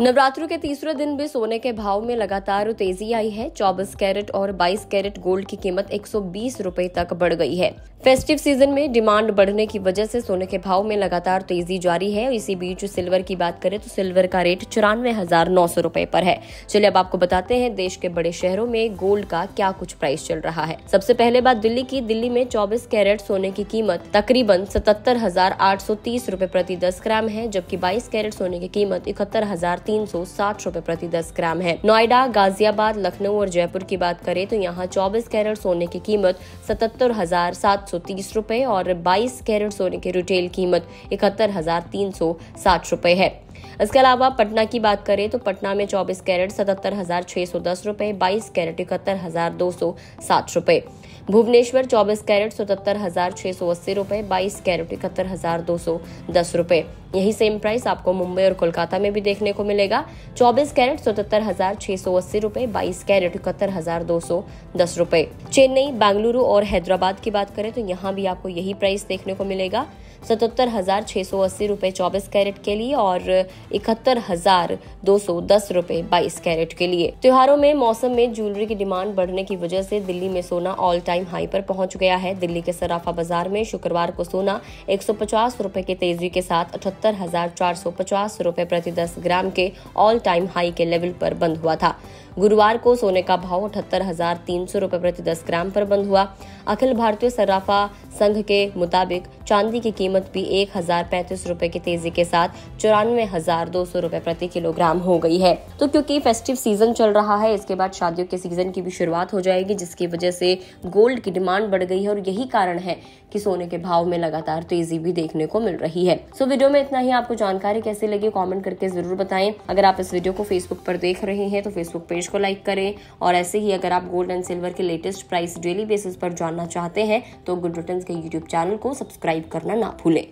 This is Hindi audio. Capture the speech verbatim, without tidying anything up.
नवरात्रों के तीसरे दिन भी सोने के भाव में लगातार तेजी आई है। चौबीस कैरेट और बाईस कैरेट गोल्ड की कीमत एक सौ बीस रुपए तक बढ़ गई है। फेस्टिव सीजन में डिमांड बढ़ने की वजह से सोने के भाव में लगातार तेजी जारी है। इसी बीच सिल्वर की बात करें तो सिल्वर का रेट चौरानवे हजार नौ सौ रुपए पर है। चलिए अब आपको बताते हैं देश के बड़े शहरों में गोल्ड का क्या कुछ प्राइस चल रहा है। सबसे पहले बात दिल्ली की। दिल्ली में चौबीस कैरेट सोने की कीमत तकरीबन सतहत्तर हजार आठ सौ तीस रुपए प्रति दस ग्राम है, जबकि बाईस कैरेट सोने की कीमत इकहत्तर हजार तीन सौ साठ रुपए प्रति दस ग्राम है। नोएडा, गाजियाबाद, लखनऊ और जयपुर की बात करें तो यहाँ चौबीस कैरेट सोने की कीमत सतहत्तर हजार सात सौ तीस रुपए और बाईस कैरेट सोने की रिटेल कीमत इकहत्तर हजार तीन सौ साठ रुपए है। इसके अलावा पटना की बात करें तो पटना में चौबीस कैरेट सतहत्तर हजार छह सौ दस रुपए, बाईस कैरेट इकहत्तर हजार दो सौ साठ रुपए। भुवनेश्वर चौबीस कैरेट सतहत्तर हजार छह सौ अस्सी रुपए, बाईस कैरेट इकहत्तर हजार दो सौ दस रुपए। यही सेम प्राइस आपको मुंबई और कोलकाता में भी देखने को मिलेगा। चौबीस कैरेट सतहत्तर हजार छह सौ अस्सी रुपए, बाईस कैरेट इकहत्तर हजार दो सौ दस रुपए। चेन्नई, बेंगलुरु और हैदराबाद की बात करें तो यहाँ भी आपको यही प्राइस देखने को मिलेगा। सतहत्तर हजार छह सौ अस्सी रुपए चौबीस कैरेट के लिए और इकहत्तर हजार दो सौ दस रुपए बाईस कैरेट के लिए। त्योहारों में मौसम में ज्वेलरी की डिमांड बढ़ने की वजह से दिल्ली में सोना ऑल टाइम हाई पर पहुंच गया है। दिल्ली के सराफा बाजार में शुक्रवार को सोना एक सौ पचास रुपए की तेजी के साथ अठहत्तर हजार चार सौ पचास रुपए प्रति दस ग्राम के ऑल टाइम हाई के लेवल पर बंद हुआ था। गुरुवार को सोने का भाव अठहत्तर हजार तीन सौ रुपए प्रति दस ग्राम पर बंद हुआ। अखिल भारतीय सराफा संघ के मुताबिक चांदी की कीमत भी एक हजार पैंतीस रुपए की तेजी के साथ चौरानवे हजार दो सौ रुपए प्रति किलोग्राम हो गई है। तो क्योंकि फेस्टिव सीजन चल रहा है, इसके बाद शादियों के सीजन की भी शुरुआत हो जाएगी, जिसकी वजह से गोल्ड की डिमांड बढ़ गई है और यही कारण है कि सोने के भाव में लगातार तेजी भी देखने को मिल रही है। सो वीडियो में इतना ही। आपको जानकारी कैसी लगी कमेंट करके जरूर बताएं। अगर आप इस वीडियो को फेसबुक पर देख रहे हैं तो फेसबुक पेज को लाइक करें और ऐसे ही अगर आप गोल्ड एंड सिल्वर के लेटेस्ट प्राइस डेली बेसिस पर जानना चाहते हैं तो गुड रिटर्न्स के यूट्यूब चैनल को सब्सक्राइब करना ना भूलें।